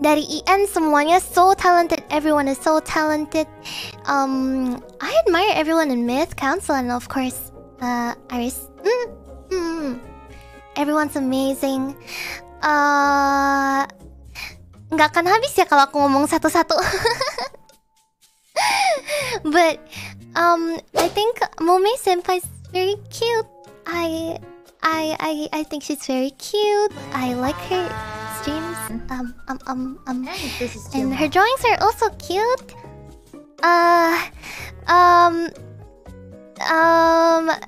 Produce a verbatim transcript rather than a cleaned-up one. Dari E N semuanya so talented. Everyone is so talented. Um, I admire everyone in Myth Council and of course, uh, Iris. Mm, mm, everyone's amazing. Uh, nggak akan habis ya kalau aku ngomong satu-satu. But um, I think Mumei Senpai is very cute. I, I, I, I think she's very cute. I like her streams. Um, um, um, um. And her drawings are also cute. Uh, um, um.